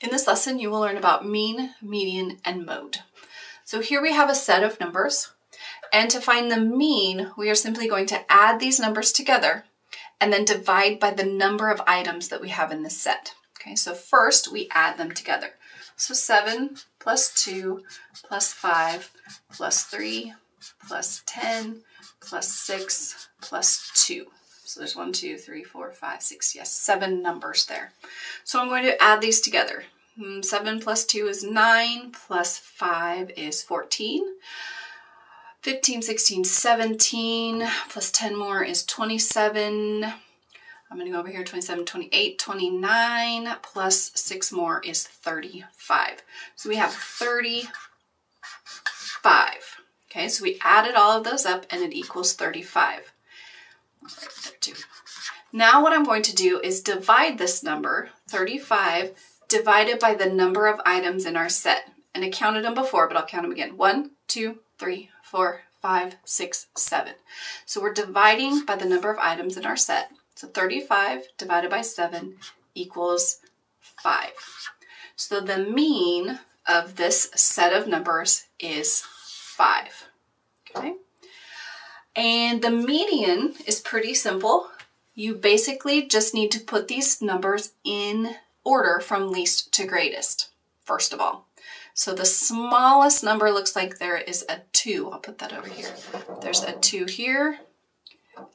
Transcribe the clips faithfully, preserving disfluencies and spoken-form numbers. In this lesson, you will learn about mean, median, and mode. So here we have a set of numbers, and to find the mean, we are simply going to add these numbers together and then divide by the number of items that we have in this set. Okay, so first we add them together. So seven plus two plus five plus three plus ten plus six plus two. So there's one, two, three, four, five, six, yes, seven numbers there. So I'm going to add these together. seven plus two is nine, plus five is fourteen. fifteen, sixteen, seventeen, plus ten more is twenty-seven. I'm going to go over here, twenty-seven, twenty-eight, twenty-nine, plus six more is thirty-five. So we have thirty-five. Okay, so we added all of those up and it equals thirty-five. Right there too. Now what I'm going to do is divide this number, thirty-five, divided by the number of items in our set. And I counted them before, but I'll count them again. One, two, three, four, five, six, seven. So we're dividing by the number of items in our set. So thirty-five divided by seven equals five. So the mean of this set of numbers is five. Okay. And the median is pretty simple. You basically just need to put these numbers in order from least to greatest, first of all. So the smallest number looks like there is a two. I'll put that over here. There's a two here,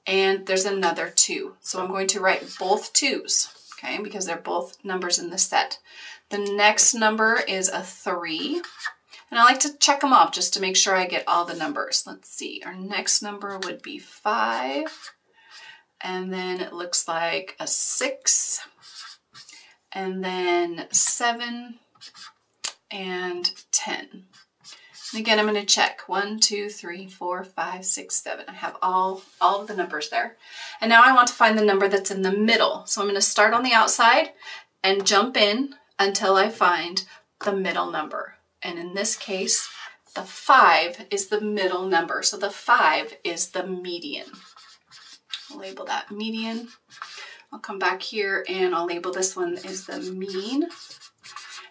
and there's another two. So I'm going to write both twos, okay, because they're both numbers in the set. The next number is a three. And I like to check them off just to make sure I get all the numbers. Let's see, our next number would be five, and then it looks like a six, and then seven, and ten. And again, I'm going to check. One, two, three, four, five, six, seven. I have all, all of the numbers there. And now I want to find the number that's in the middle. So I'm going to start on the outside and jump in until I find the middle number. And in this case, the five is the middle number. So the five is the median. I'll label that median. I'll come back here and I'll label this one as the mean.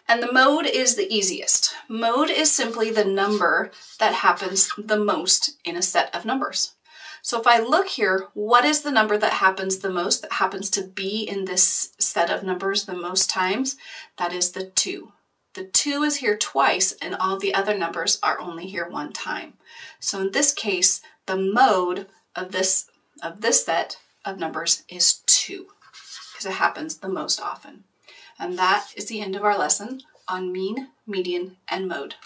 And the mode is the easiest. Mode is simply the number that happens the most in a set of numbers. So if I look here, what is the number that happens the most, that happens to be in this set of numbers the most times? That is the two. The two is here twice, and all the other numbers are only here one time. So in this case, the mode of this, of this set of numbers is two, because it happens the most often. And that is the end of our lesson on mean, median, and mode.